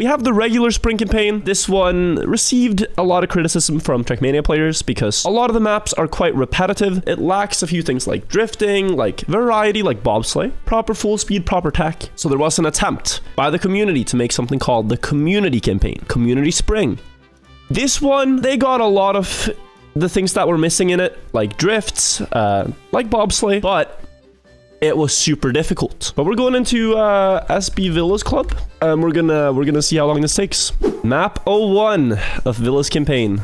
We have the regular spring campaign. This one received a lot of criticism from Trackmania players because a lot of the maps are quite repetitive. It lacks a few things like drifting, like variety, like bobsleigh, proper full speed, proper tack. So there was an attempt by the community to make something called the community campaign, community spring. This one, they got a lot of the things that were missing in it, like drifts, like bobsleigh, but it was super difficult. But we're going into SB Villa's club, and we're gonna see how long this takes. Map 01 of Villa's campaign.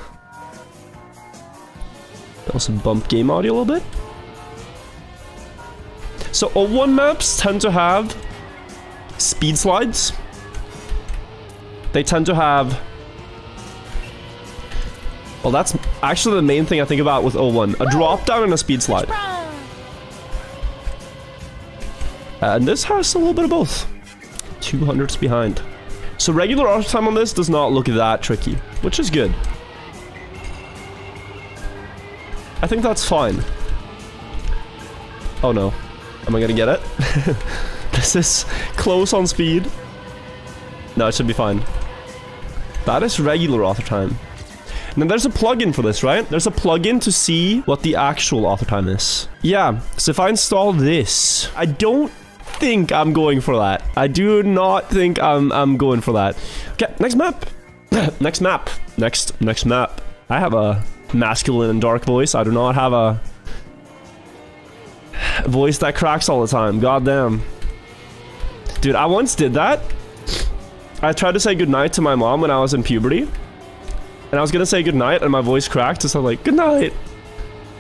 Also bump game audio a little bit. So 01 maps tend to have speed slides. They tend to have, well, that's actually the main thing I think about with 01: a drop down and a speed slide. And this has a little bit of both. 200s behind. So regular arc time on this does not look that tricky, which is good. I think that's fine. Oh no. Am I gonna get it? This is close on speed. No, it should be fine. That is regular author time. Now there's a plugin for this, right? There's a plugin to see what the actual author time is. Yeah, so if I install this, I don't think I'm going for that. I do not think I'm going for that. Okay, next map. Next map. Next map. I have a masculine and dark voice. I do not have a voice that cracks all the time. Goddamn. Dude, I once did that. I tried to say goodnight to my mom when I was in puberty. And I was gonna say goodnight and my voice cracked, so I was like, goodnight.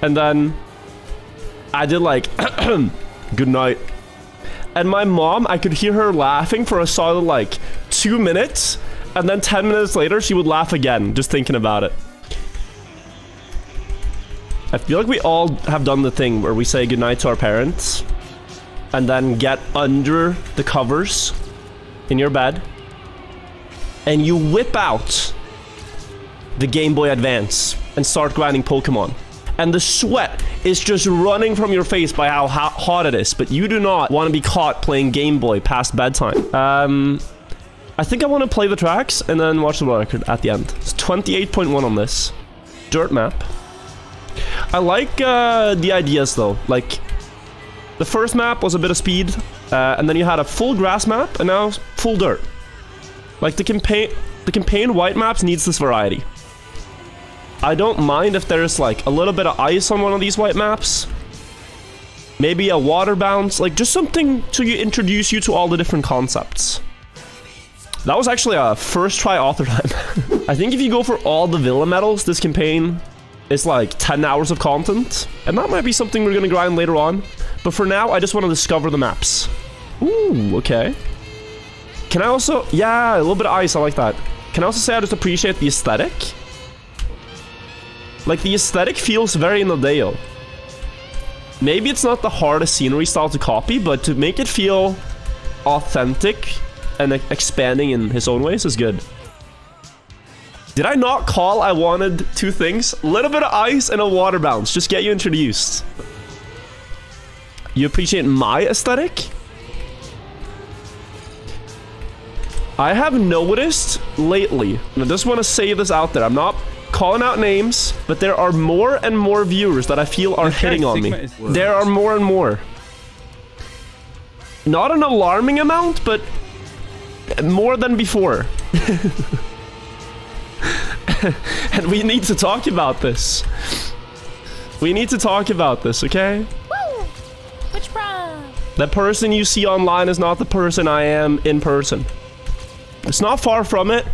And then I did like goodnight. And my mom, I could hear her laughing for a solid like 2 minutes, and then 10 minutes later she would laugh again, just thinking about it. I feel like we all have done the thing where we say goodnight to our parents and then get under the covers in your bed and you whip out the Game Boy Advance and start grinding Pokemon. And the sweat is just running from your face by how hot it is, but you do not want to be caught playing Game Boy past bedtime. I think I want to play the tracks and then watch the record at the end. It's 28.1 on this. Dirt map. I like the ideas though. Like, the first map was a bit of speed, and then you had a full grass map, and now full dirt. Like, the campaign white maps needs this variety. I don't mind if there's like a little bit of ice on one of these white maps. Maybe a water bounce, like just something to introduce you to all the different concepts. That was actually a first try author time. I think if you go for all the Villa medals, this campaign is like 10 hours of content. And that might be something we're gonna grind later on. But for now, I just wanna discover the maps. Ooh, okay. Can I also, yeah, a little bit of ice, I like that. Can I also say I just appreciate the aesthetic? Like, the aesthetic feels very Nadeo. Maybe it's not the hardest scenery style to copy, but to make it feel authentic and expanding in his own ways is good. Did I not call I wanted two things? A little bit of ice and a water bounce, just get you introduced. You appreciate my aesthetic? I have noticed lately, and I just want to say this out there, I'm not calling out names, but there are more and more viewers that I feel are hitting on me. There are more and more. Not an alarming amount, but more than before. And we need to talk about this. We need to talk about this, okay? Woo! Which bra? The person you see online is not the person I am in person. It's not far from it.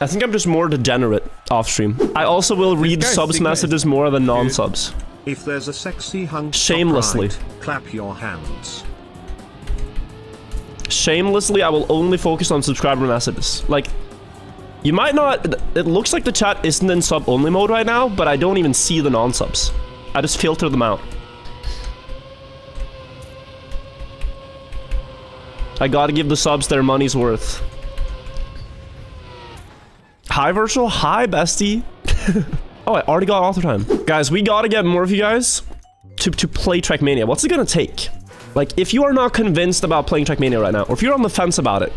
I think I'm just more degenerate off stream. I also will read subs messages more than non-subs. If there's a sexy hunk, shamelessly, clap your hands. Shamelessly, I will only focus on subscriber messages. Like, you might not. It looks like the chat isn't in sub-only mode right now, but I don't even see the non-subs. I just filter them out. I gotta give the subs their money's worth. Hi, Virtual. Hi, bestie. Oh, I already got author time. Guys, we gotta get more of you guys to play Trackmania. What's it gonna take? Like, if you are not convinced about playing Trackmania right now, or if you're on the fence about it,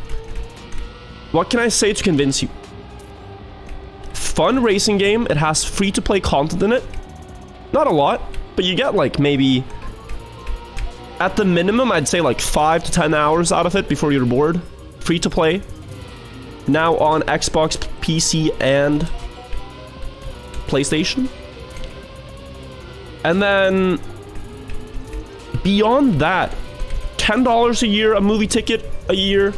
what can I say to convince you? Fun racing game. It has free-to-play content in it. Not a lot, but you get, like, maybe... at the minimum, I'd say, like, 5 to 10 hours out of it before you're bored. Free-to-play. Now on Xbox, PC, and PlayStation. And then... beyond that, $10 a year, a movie ticket a year,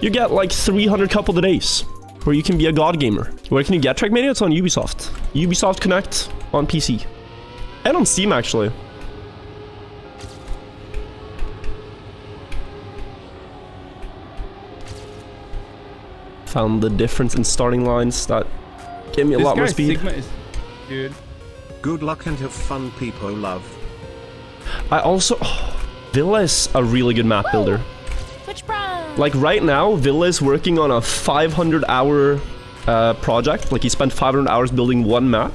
you get like 300 couple of days where you can be a god gamer. Where can you get Trackmania? It's on Ubisoft. Ubisoft Connect on PC. And on Steam, actually. Found the difference in starting lines. That gave me a lot more speed. Sigma is good. Good luck and have fun, people love. I also... oh, Villa is a really good map builder. Like, right now, Villa is working on a 500-hour project. Like, he spent 500 hours building one map.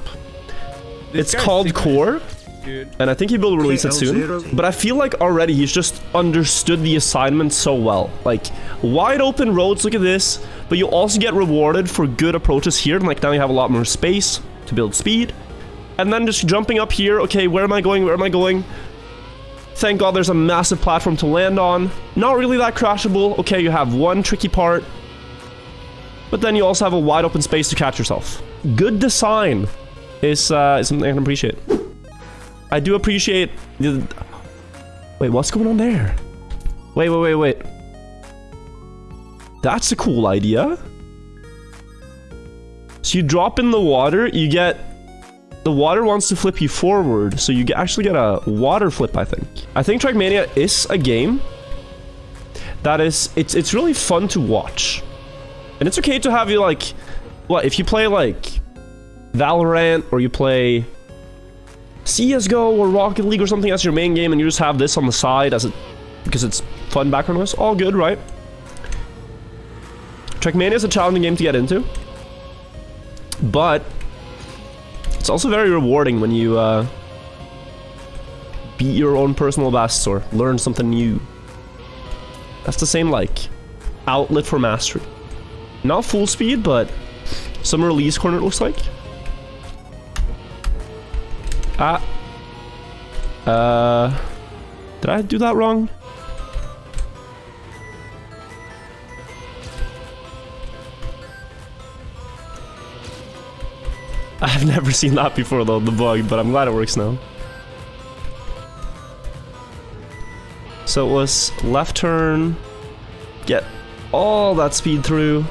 It's called Core, and I think he will release it soon. But I feel like already he's just understood the assignment so well. Like, wide open roads, look at this. But you also get rewarded for good approaches here. And, like, now you have a lot more space to build speed. And then just jumping up here, okay, where am I going? Where am I going? Thank God there's a massive platform to land on. Not really that crashable. Okay, you have one tricky part. But then you also have a wide open space to catch yourself. Good design is something I can appreciate. I do appreciate... wait, what's going on there? Wait. That's a cool idea. So you drop in the water, you get... the water wants to flip you forward, so you actually get a water flip, I think. I think Trackmania is a game that is... it's really fun to watch. And it's okay to have you, like... well, if you play, like, Valorant, or you play CSGO or Rocket League or something as your main game, and you just have this on the side as it... because it's fun background noise. All good, right? Trackmania is a challenging game to get into. But... it's also very rewarding when you beat your own personal bests or learn something new. That's the same, like, outlet for mastery. Not full speed, but some release corner, it looks like. Did I do that wrong? I've never seen that before, though, the bug, but I'm glad it works now. So it was left turn, get all that speed through,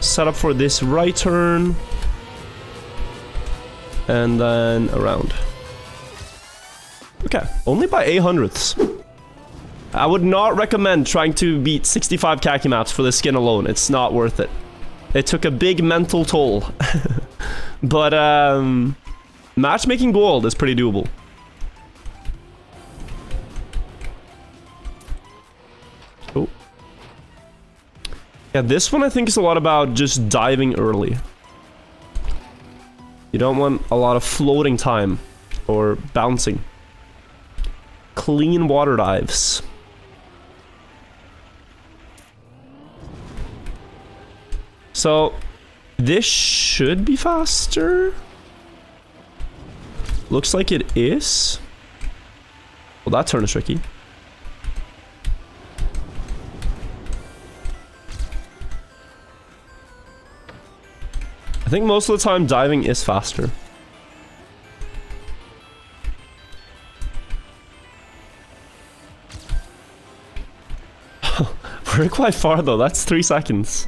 set up for this right turn, and then around. Okay, only by 800ths. I would not recommend trying to beat 65 khaki maps for the skin alone. It's not worth it. It took a big mental toll. But, matchmaking gold is pretty doable. Oh. Yeah, this one I think is a lot about just diving early. You don't want a lot of floating time or bouncing. Clean water dives. So, this should be faster. Looks like it is. Well, that turn is tricky. I think most of the time diving is faster. We're quite far though, that's 3 seconds.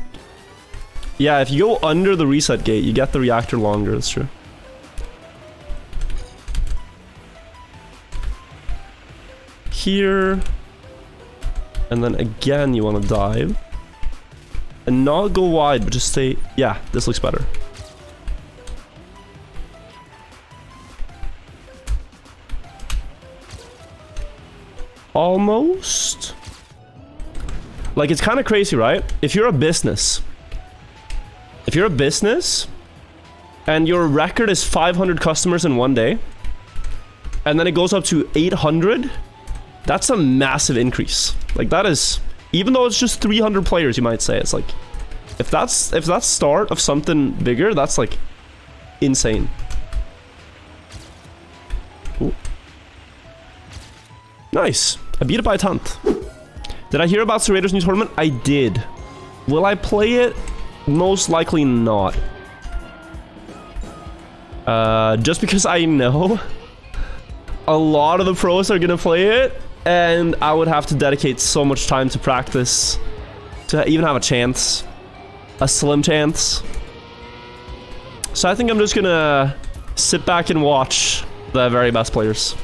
Yeah, if you go under the reset gate, you get the reactor longer, that's true. Here. And then again, you want to dive. And not go wide, but just stay... yeah, this looks better. Almost. Like, it's kind of crazy, right? If you're a business... if you're a business, and your record is 500 customers in one day, and then it goes up to 800, That's a massive increase. Like, that is, even though it's just 300 players, you might say, it's like, if that's start of something bigger, that's like insane. Cool. Nice. I beat it by a tenth. Did I hear about Serrator's new tournament? I did. Will I play it? Most likely not. Just because I know a lot of the pros are gonna play it, and I would have to dedicate so much time to practice to even have a chance. A slim chance. So I think I'm just gonna sit back and watch the very best players.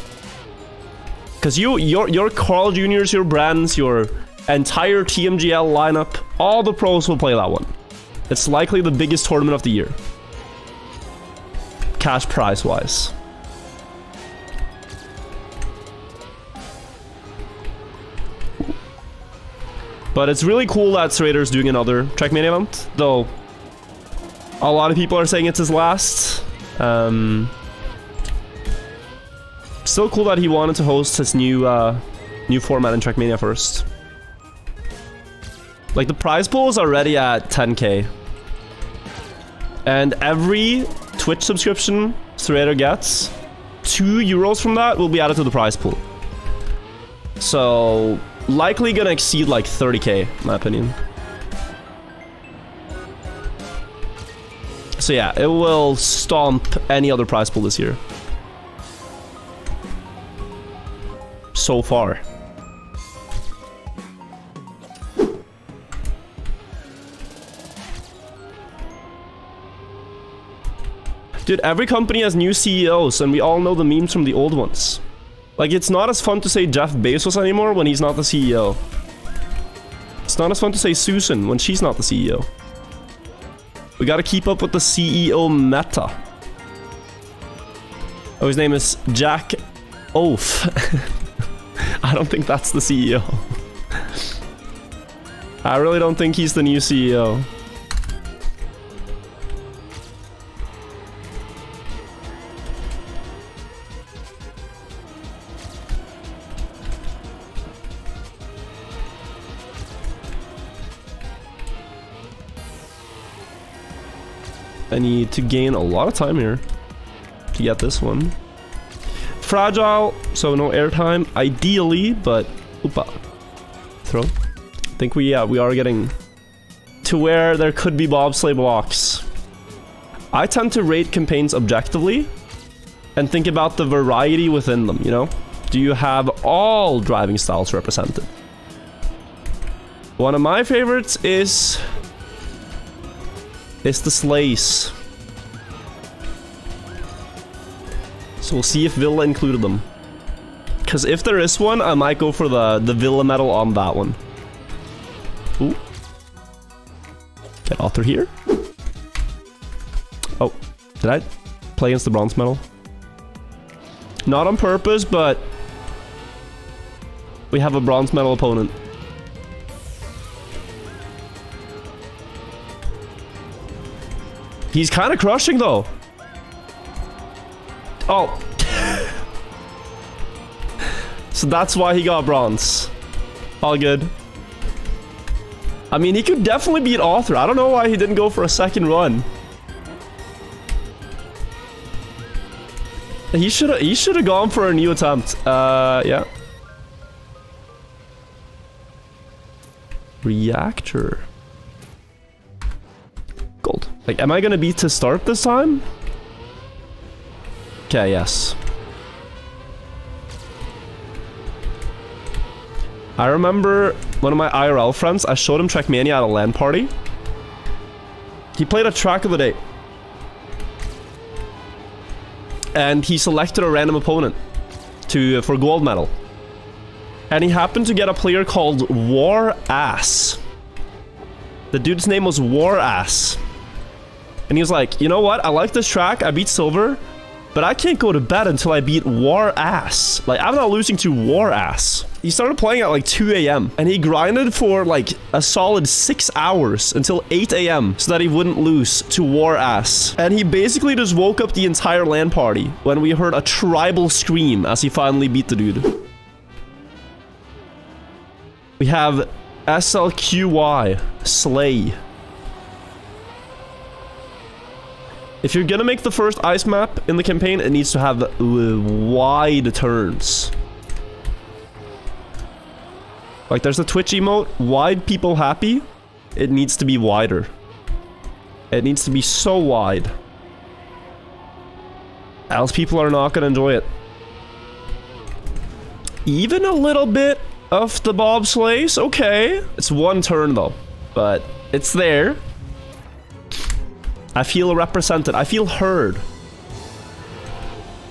Because your Carl Juniors, your Brands, your entire TMGL lineup, all the pros will play that one. It's likely the biggest tournament of the year. Cash prize wise. But it's really cool that Serrator's doing another Trackmania event, though a lot of people are saying it's his last. Still cool that he wanted to host his new format in Trackmania first. Like, the prize pool is already at 10K. And every Twitch subscription Serrator gets, €2 from that will be added to the prize pool. So, likely gonna exceed like 30K, in my opinion. So yeah, it will stomp any other prize pool this year. So far. Dude, every company has new CEOs, and we all know the memes from the old ones. Like, it's not as fun to say Jeff Bezos anymore when he's not the CEO. It's not as fun to say Susan when she's not the CEO. We gotta keep up with the CEO meta. Oh, his name is Jack Oaf. I don't think that's the CEO. I really don't think he's the new CEO. I need to gain a lot of time here to get this one. Fragile, so no airtime, ideally, but... Oopa. Throw. I think we are getting to where there could be bobsleigh blocks. I tend to rate campaigns objectively and think about the variety within them, you know? Do you have all driving styles represented? One of my favorites is... it's the sleighs. So we'll see if Villa included them. Because if there is one, I might go for the Villa medal on that one. Ooh. Get all through here. Oh, did I play against the bronze medal? Not on purpose, but... we have a bronze medal opponent. He's kind of crushing, though. Oh. So that's why he got bronze. All good. I mean, he could definitely beat Arthur. I don't know why he didn't go for a second run. He should have gone for a new attempt. Yeah. Reactor. Gold. Like, am I gonna be to start this time? Okay, yes. I remember one of my IRL friends, I showed him Trackmania at a LAN party. He played a track of the day. And he selected a random opponent for gold medal. And he happened to get a player called War Ass. The dude's name was War Ass. And he was like, you know what? I like this track. I beat Silver, but I can't go to bed until I beat War Ass. Like, I'm not losing to War Ass. He started playing at like 2 a.m. and he grinded for like a solid 6 hours until 8 a.m. so that he wouldn't lose to War Ass. And he basically just woke up the entire LAN party when we heard a tribal scream as he finally beat the dude. We have SLQY, Slay. If you're gonna make the first ice map in the campaign, it needs to have wide turns. Like, there's the Twitch emote, wide people happy. It needs to be wider. It needs to be so wide. Else people are not gonna enjoy it. Even a little bit of the bobsleighs, okay. It's one turn though, but it's there. I feel represented. I feel heard.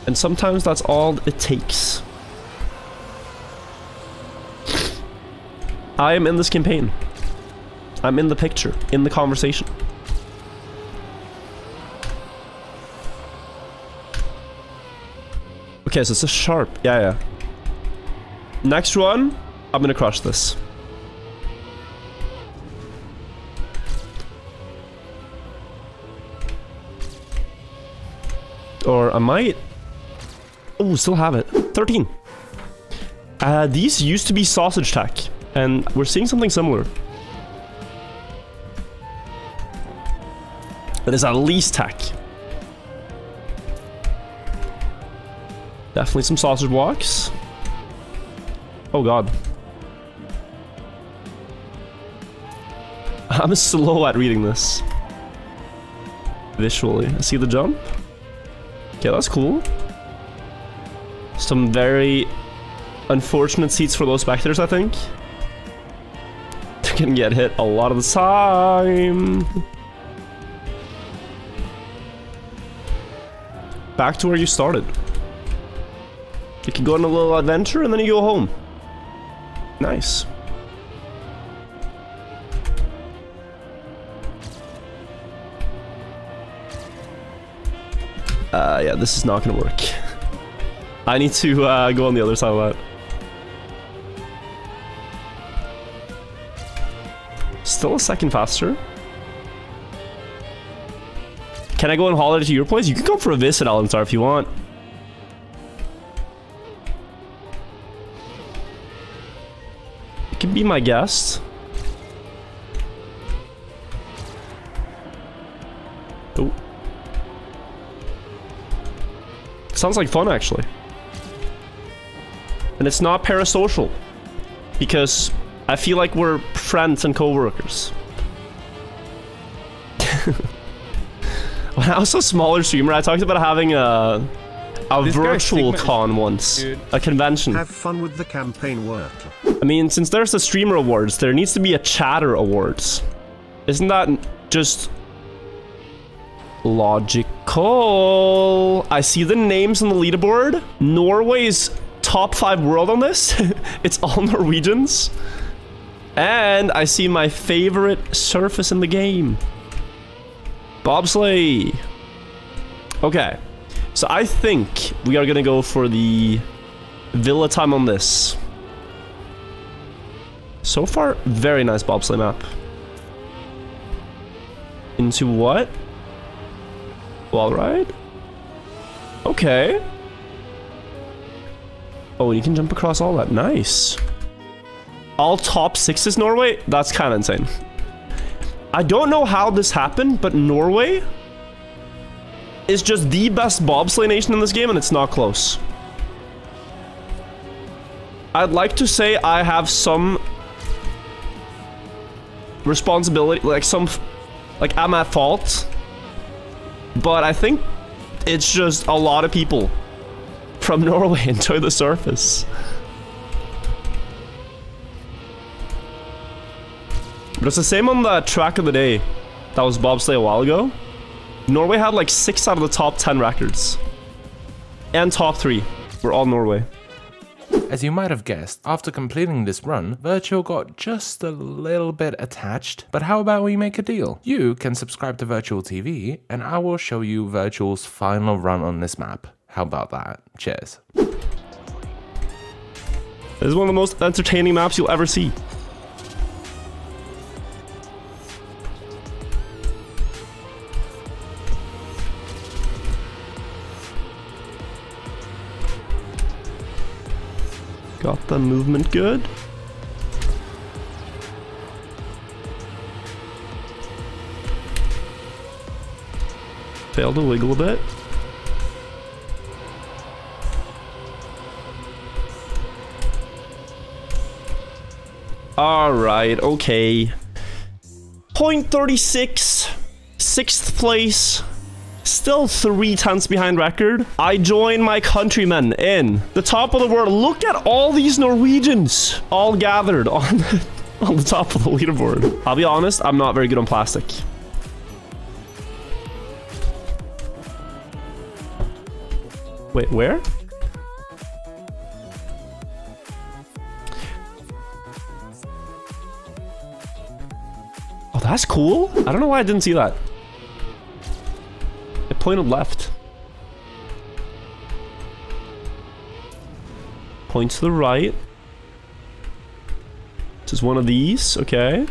And sometimes that's all it takes. I am in this campaign. I'm in the picture, in the conversation. Okay, so it's a sharp. Yeah, yeah. Next one, I'm gonna crush this. Or I might... Oh, still have it. 13. These used to be sausage tack, and we're seeing something similar. It is at least tack. Definitely some sausage blocks. Oh god. I'm slow at reading this. Visually. I see the jump. Okay, that's cool. Some very unfortunate seats for those spectators, I think. They're gonna get hit a lot of the time. Back to where you started. You can go on a little adventure and then you go home. Nice. Yeah, this is not gonna work. I need to go on the other side of that. Still a second faster. Can I go on holiday to your place? You can come for a visit, Elensar, if you want. You can be my guest. Oh. Sounds like fun, actually. And it's not parasocial, because I feel like we're friends and co-workers. When I was a smaller streamer, I talked about having a virtual con once. Dude, a convention. Have fun with the campaign work. I mean, since there's the streamer awards, there needs to be a chatter awards. Isn't that just... logical. I see the names on the leaderboard. Norway's top 5 world on this. It's all Norwegians. And I see my favorite surface in the game. Bobsleigh. Okay. So I think we are gonna go for the Villa time on this. So far, very nice bobsleigh map. Into what? Wall ride? Okay. Oh, you can jump across all that. Nice. All top 6s Norway? That's kind of insane. I don't know how this happened, but Norway is just the best bobsleigh nation in this game, and it's not close. I'd like to say I have some responsibility, like some... like, I'm at fault. But I think it's just a lot of people from Norway enjoy the surface. But it's the same on the track of the day that was bobsleigh a while ago. Norway had like 6 out of the top 10 records. And top 3 were all Norway. As you might have guessed, after completing this run, Virtual got just a little bit attached, but how about we make a deal? You can subscribe to WirtualTV, and I will show you Virtual's final run on this map. How about that? Cheers. This is one of the most entertaining maps you'll ever see. Got the movement good. tail to wiggle a bit. Alright, okay. 0.36, 6th place. Still 3 tenths behind record. I join my countrymen in the top of the world. Look at all these Norwegians all gathered on the top of the leaderboard. I'll be honest, I'm not very good on plastic. Wait, where? Oh, that's cool. I don't know why I didn't see that. It pointed left. Point to the right. This is one of these, okay.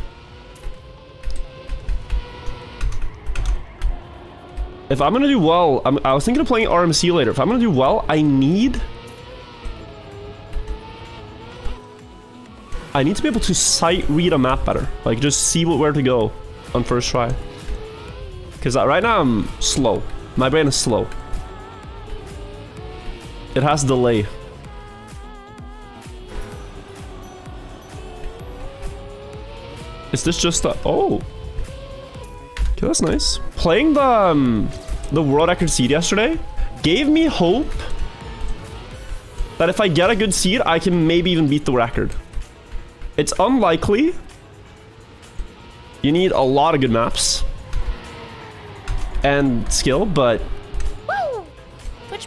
If I'm gonna do well, I was thinking of playing RMC later. If I'm gonna do well, I need to be able to sight read a map better. Like, just see where to go on first try. Because right now I'm slow. My brain is slow. It has delay. Is this just a... Oh! Okay, that's nice. Playing the world record seed yesterday gave me hope that if I get a good seed, I can maybe even beat the record. It's unlikely. You need a lot of good maps and skill, but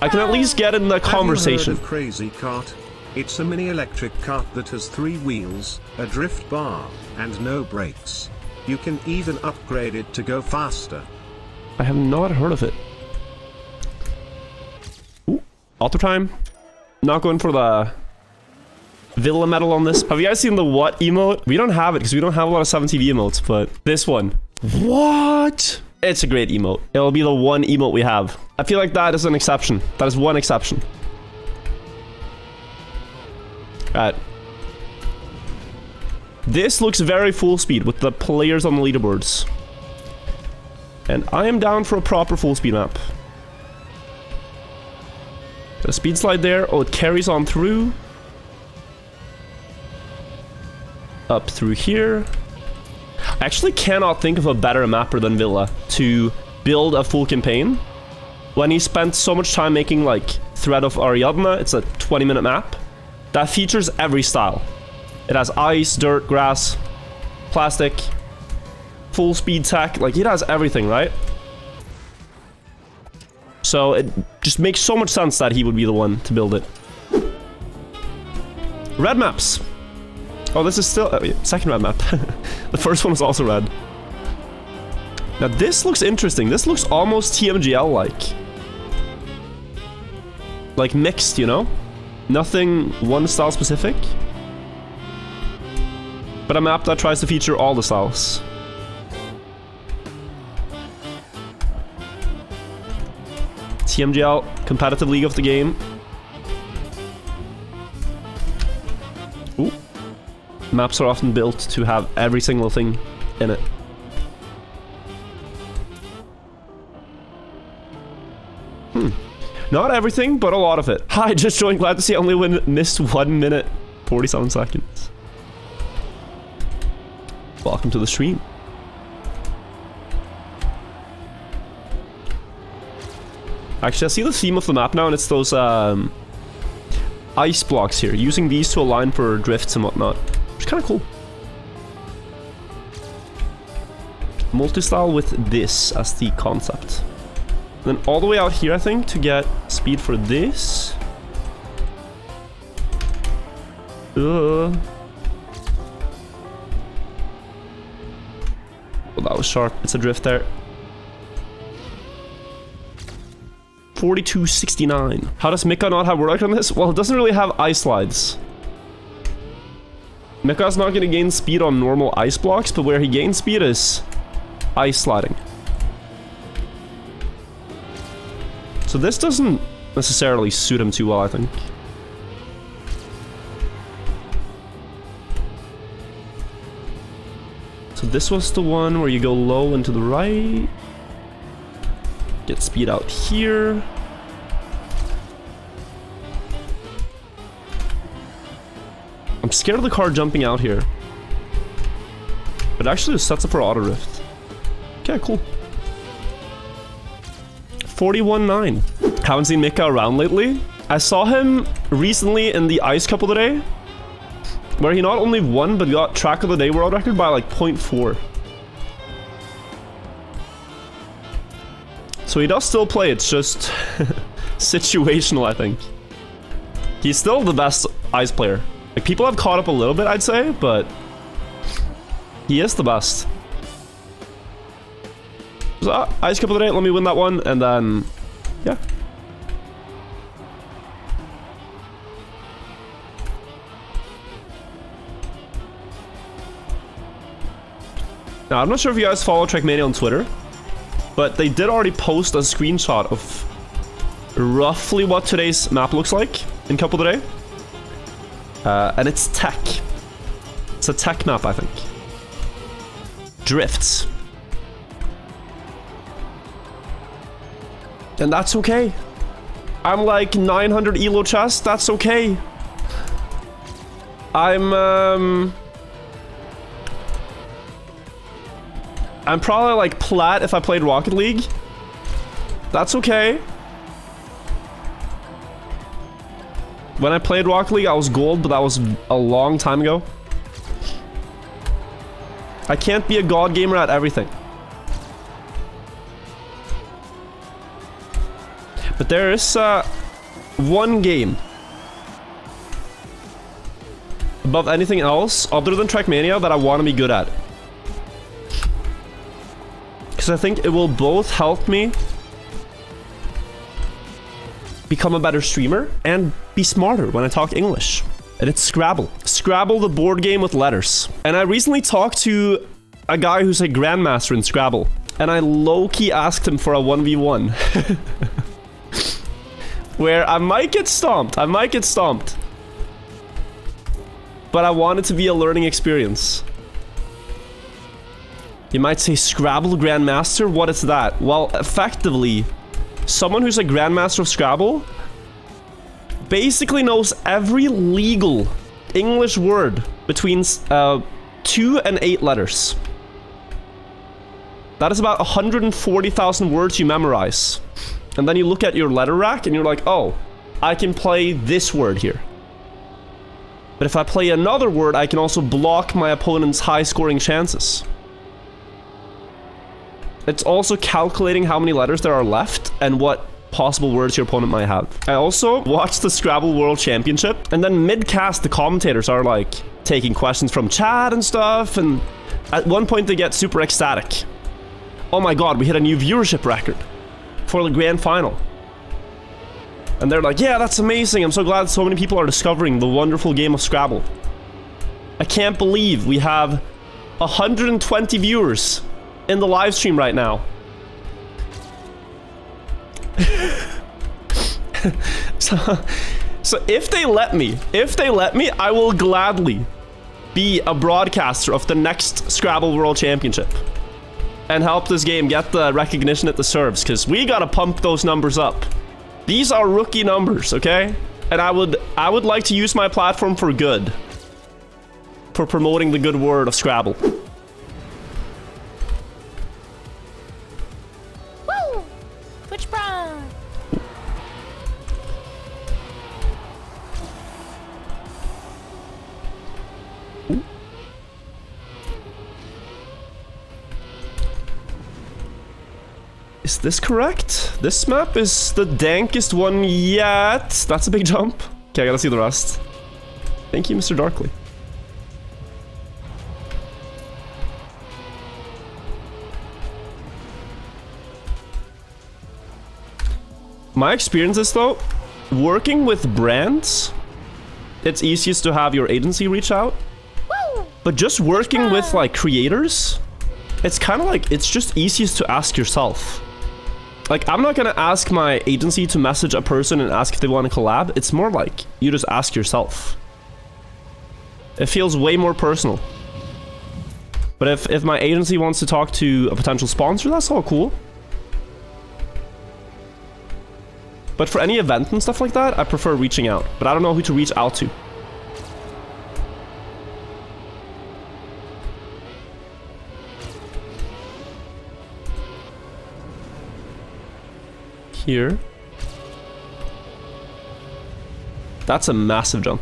I can at least get in the conversation. Have you heard of Crazy Cart? It's a mini electric cart that has 3 wheels, a drift bar, and no brakes. You can even upgrade it to go faster. I have not heard of it. Ooh, auto time. Not going for the Villa medal on this. Have you guys seen the what emote? We don't have it because we don't have a lot of 7TV emotes, but this one. What? It's a great emote. It'll be the one emote we have. I feel like that is an exception. That is one exception. Alright. This looks very full speed with the players on the leaderboards. And I am down for a proper full speed map. Got a speed slide there. Oh, it carries on through. Up through here. I actually cannot think of a better mapper than Villa to build a full campaign. When he spent so much time making like Thread of Ariadna, it's a 20-minute map that features every style. It has ice, dirt, grass, plastic, full speed tech. Like, it has everything, right? So it just makes so much sense that he would be the one to build it. Red maps. Oh, this is still... second red map. The first one was also red. Now, this looks interesting. This looks almost TMGL-like. Like, mixed, you know? Nothing one style specific. But a map that tries to feature all the styles. TMGL, competitive league of the game. Ooh. Maps are often built to have every single thing in it. Hmm. Not everything, but a lot of it. Hi, just joined. Glad to see I only missed 1 minute, 47 seconds. Welcome to the stream. Actually, I see the theme of the map now, and it's those ice blocks here. Using these to align for drifts and whatnot. Which is kind of cool. Multi-style with this as the concept. And then all the way out here, I think, to get speed for this. Well, that was sharp. It's a drift there. 42.69. How does Mika not have work on this? Well, it doesn't really have ice slides. Mika's not going to gain speed on normal ice blocks, but where he gains speed is ice sliding. So this doesn't necessarily suit him too well, I think. This was the one where you go low and to the right. Get speed out here. I'm scared of the car jumping out here. But actually it sets up for auto rift. Okay, cool. 41.9. Haven't seen Mika around lately. I saw him recently in the Ice Cup of the Day, where he not only won, but got track of the day world record by like 0.4. So he does still play, it's just situational, I think. He's still the best ice player. Like, people have caught up a little bit, I'd say, but he is the best. So, Ice Cup of the Day, let me win that one, and then, yeah. Now, I'm not sure if you guys follow Trackmania on Twitter, but they did already post a screenshot of roughly what today's map looks like in Cup of the Day. And it's tech. It's a tech map, I think. Drifts. And that's okay. I'm like 900 elo chest, that's okay. I'm probably like plat if I played Rocket League. That's okay. When I played Rocket League, I was gold, but that was a long time ago. I can't be a god gamer at everything. But there is one game above anything else other than Trackmania that I want to be good at. Because I think it will both help me become a better streamer and be smarter when I talk English. And it's Scrabble. Scrabble, the board game with letters. And I recently talked to a guy who's a grandmaster in Scrabble. And I low-key asked him for a 1v1. Where I might get stomped. I might get stomped. But I want it to be a learning experience. You might say, Scrabble Grandmaster? What is that? Well, effectively, someone who's a Grandmaster of Scrabble basically knows every legal English word between 2 and 8 letters. That is about 140,000 words you memorize. And then you look at your letter rack and you're like, oh, I can play this word here. But if I play another word, I can also block my opponent's high-scoring chances. It's also calculating how many letters there are left and what possible words your opponent might have. I also watched the Scrabble World Championship, and then mid-cast, the commentators are like taking questions from chat and stuff, and at one point they get super ecstatic. Oh my god, we hit a new viewership record for the grand final. And they're like, yeah, that's amazing. I'm so glad so many people are discovering the wonderful game of Scrabble. I can't believe we have 120 viewers in the live stream right now. So if they let me, I will gladly be a broadcaster of the next Scrabble World Championship and help this game get the recognition it deserves, because we gotta pump those numbers up. These are rookie numbers, okay? And I would like to use my platform for good, for promoting the good word of Scrabble. Is this correct? This map is the dankest one yet. That's a big jump. Okay, I gotta see the rest. Thank you, Mr. Darkly. My experience is, though, working with brands, it's easiest to have your agency reach out. But just working with, like, creators, it's kind of like, it's just easiest to ask yourself. Like, I'm not gonna ask my agency to message a person and ask if they want to collab. It's more like, you just ask yourself. It feels way more personal. But if my agency wants to talk to a potential sponsor, that's all cool. But for any event and stuff like that, I prefer reaching out. But I don't know who to reach out to. Here. That's a massive jump.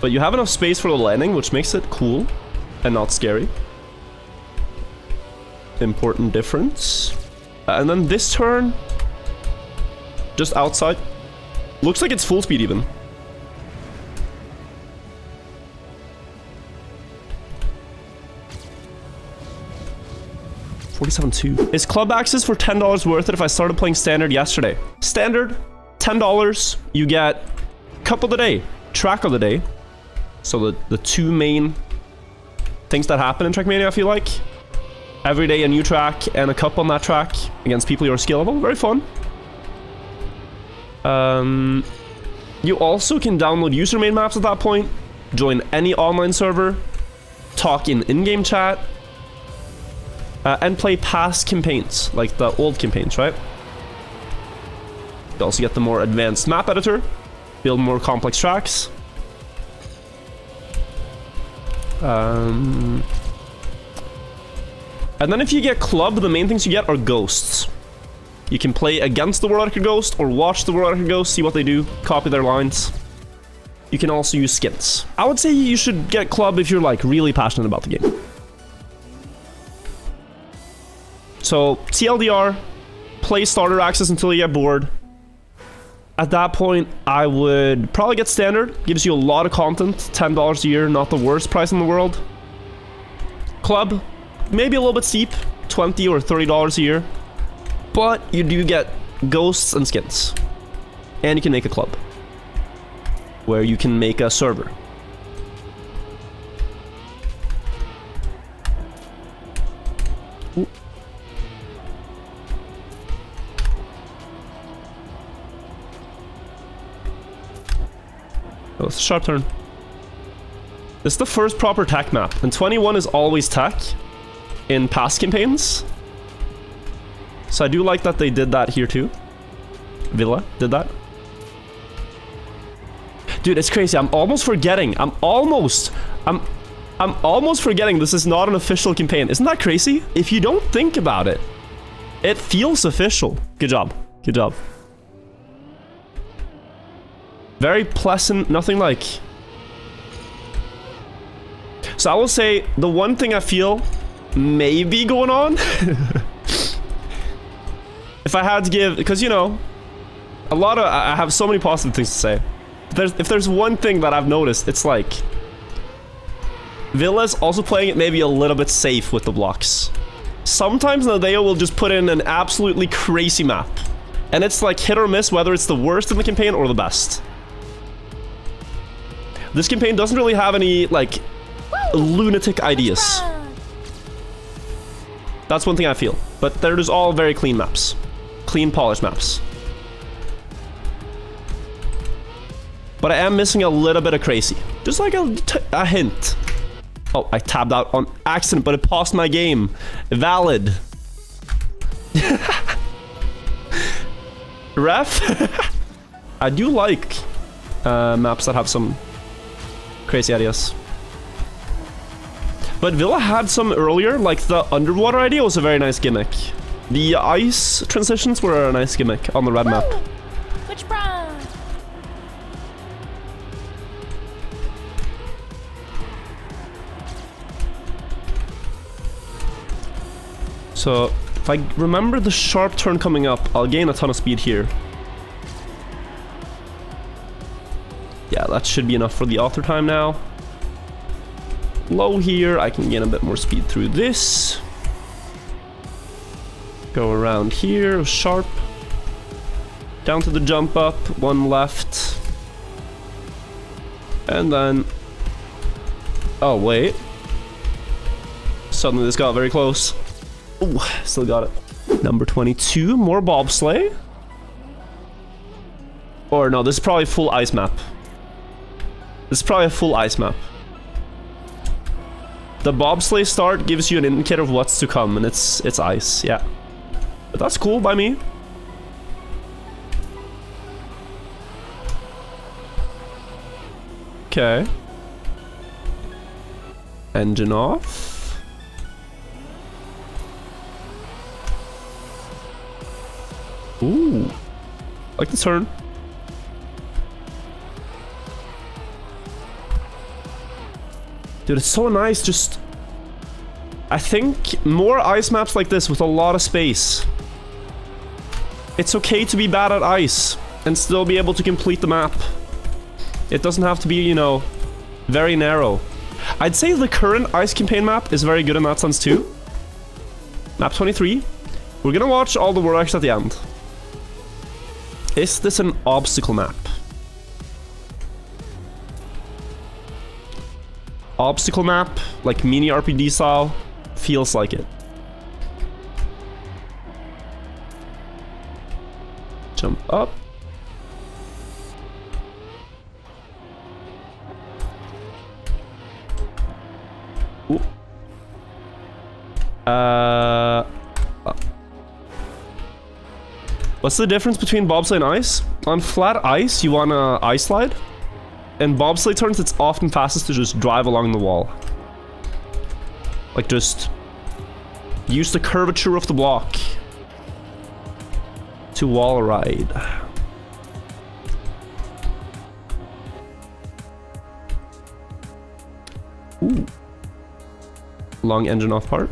But you have enough space for the landing, which makes it cool and not scary. Important difference. And then this turn, just outside. Looks like it's full speed even. $47.2. Is club access for $10 worth it if I started playing standard yesterday? Standard, $10. You get cup of the day, track of the day. So the two main things that happen in Trackmania, I feel like. Every day a new track and a cup on that track against people you're scalable. Very fun. You also can download user-made maps at that point, join any online server, talk in in-game chat, and play past campaigns, like the old campaigns, right? You also get the more advanced map editor, build more complex tracks. And then if you get club, the main things you get are ghosts. You can play against the world record ghost or watch the world record ghost, see what they do, copy their lines. You can also use skins. I would say you should get club if you're like really passionate about the game. So TLDR, play starter access until you get bored. At that point, I would probably get standard. Gives you a lot of content, $10 a year, not the worst price in the world. Club, maybe a little bit steep, $20 or $30 a year. But you do get ghosts and skins. And you can make a club, where you can make a server. Ooh. That was a sharp turn. This is the first proper tech map, and 21 is always tech in past campaigns. So I do like that they did that here too. Villa did that. Dude, it's crazy. I'm almost forgetting. I'm almost forgetting this is not an official campaign. Isn't that crazy? If you don't think about it, it feels official. Good job. Good job. Very pleasant, nothing like... So I will say, the one thing I feel may be going on... If I had to give, because you know, a lot of, I have so many positive things to say. If there's one thing that I've noticed, it's like, Villa's also playing it maybe a little bit safe with the blocks. Sometimes Nadeo will just put in an absolutely crazy map. And it's like hit or miss whether it's the worst in the campaign or the best. This campaign doesn't really have any, like, lunatic ideas. That's one thing I feel. But they're just all very clean maps. Clean, polished maps. But I am missing a little bit of crazy. Just like a hint. Oh, I tabbed out on accident, but it paused my game. Valid. Ref? I do like maps that have some crazy ideas. But Villa had some earlier, like the underwater idea was a very nice gimmick. The ice transitions were a nice gimmick on the red map. Switch brand. So, if I remember the sharp turn coming up, I'll gain a ton of speed here. Yeah, that should be enough for the author time now. Low here, I can gain a bit more speed through this. Go around here, sharp. Down to the jump up, one left. And then... Oh, wait. Suddenly this got very close. Ooh, still got it. Number 22, more bobsleigh. Or no, this is probably full ice map. This is probably a full ice map. The bobsleigh start gives you an indicator of what's to come, and it's ice, yeah. But that's cool by me. Okay. Engine off. Ooh. Like the turn. Dude, it's so nice just... I think more ice maps like this with a lot of space. It's okay to be bad at ice and still be able to complete the map. It doesn't have to be, you know, very narrow. I'd say the current ice campaign map is very good in that sense too. Map 23. We're gonna watch all the works at the end. Is this an obstacle map? Obstacle map, like mini RPG style, feels like it. Jump up. Ooh. What's the difference between bobsleigh and ice? On flat ice, you want to ice slide. In bobsleigh turns, it's often fastest to just drive along the wall. Like, just use the curvature of the block to wall ride. Ooh. Long engine off part.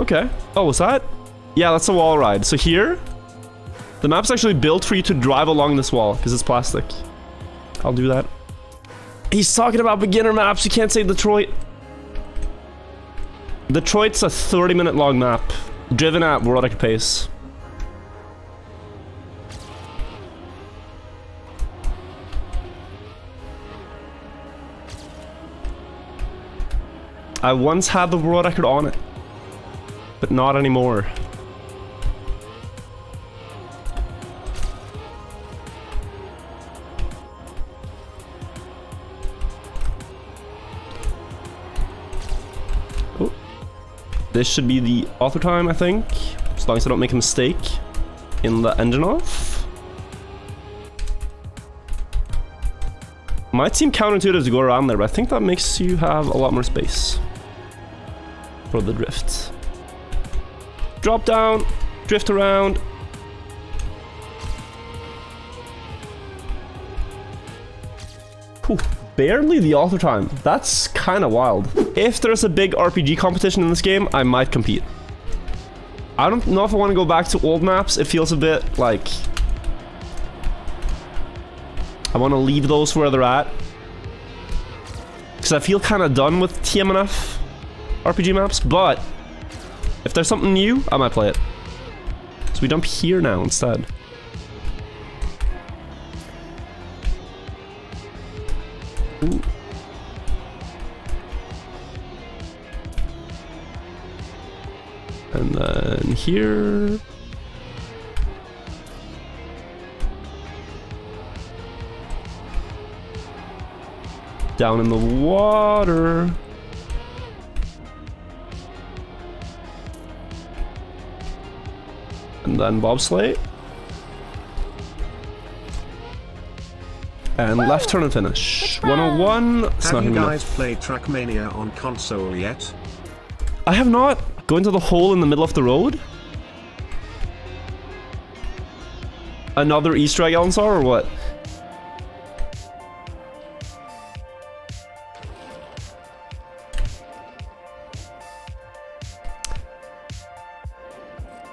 Okay. Oh, was that? Yeah, that's a wall ride. So here, the map's actually built for you to drive along this wall because it's plastic. I'll do that. He's talking about beginner maps. You can't say Detroit. Detroit's a 30-minute long map, driven at warlike pace. I once had the world record on it. But not anymore. Oh. This should be the author time, I think. As long as I don't make a mistake in the engine off. Might seem counterintuitive to go around there, but I think that makes you have a lot more space for the drift. Drop down, drift around. Ooh, barely the author time. That's kind of wild. If there's a big RPG competition in this game, I might compete. I don't know if I want to go back to old maps. It feels a bit like... I want to leave those where they're at. Because I feel kind of done with TMNF RPG maps, but... if there's something new, I might play it. So we dump here now instead. Ooh. And then here. Down in the water. And then bobsleigh. And left turn and finish. 101. It's not even enough. Have you guys played Trackmania on console yet? I have not. Go into the hole in the middle of the road? Another Easter egg, Elensar, or what?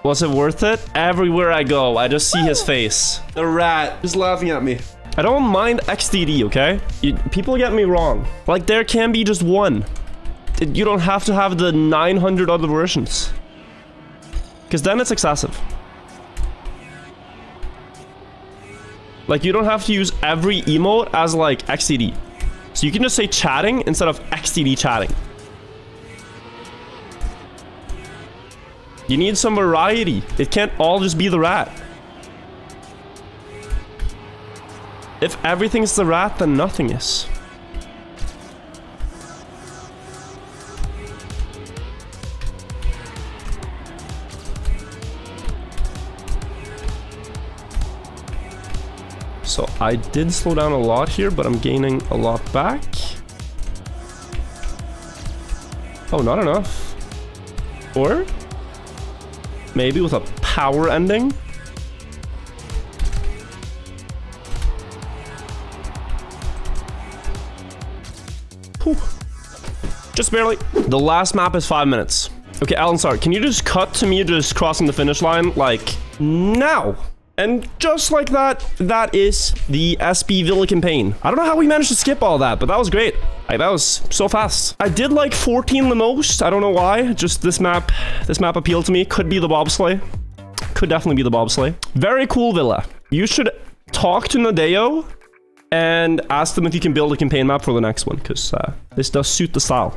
Was it worth it? Everywhere I go, I just see his face. The rat is laughing at me. I don't mind XDD, okay? People get me wrong. Like, there can be just one. You don't have to have the 900 other versions. Because then it's excessive. Like, you don't have to use every emote as, like, XDD. So you can just say chatting instead of XDD chatting. You need some variety. It can't all just be the rat. If everything's the rat, then nothing is. So I did slow down a lot here, but I'm gaining a lot back. Oh, not enough. Or maybe with a power ending. Whew. Just barely. The last map is 5 minutes. Okay, Elensar, can you just cut to me just crossing the finish line, like, now? And just like that, that is the SB Villa campaign. I don't know how we managed to skip all that, but that was great. Like, that was so fast. I did like 14 the most. I don't know why. Just this map appealed to me. Could be the bobsleigh. Could definitely be the bobsleigh. Very cool villa. You should talk to Nadeo and ask them if you can build a campaign map for the next one, because this does suit the style.